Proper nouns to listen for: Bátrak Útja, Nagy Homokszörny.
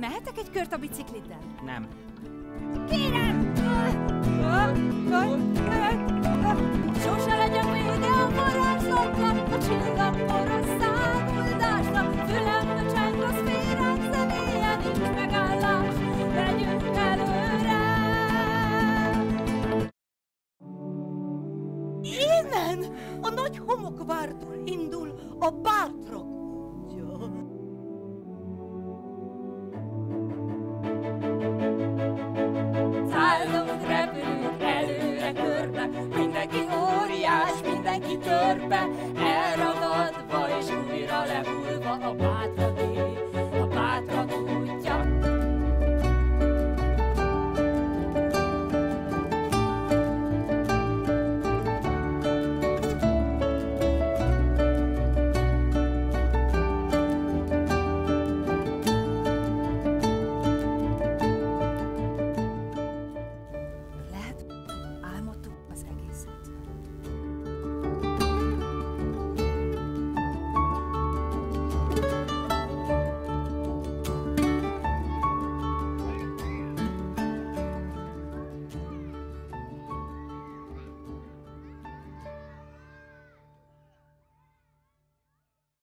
Mehetek egy kört a bicikliddel? Nem. Kérem! Sose legyek vége a varázslatnak, a csillagkora száguldásnak, fülem a cseng, az féreg személye, nincs megállás, legyünk előre! Innen a Nagy Homokvártól indul a Bátrak Útja. Szállunk, repülünk, előre körbe, mindenki óriás, mindenki törpe, elragadva és újra lehullva a Bátrak.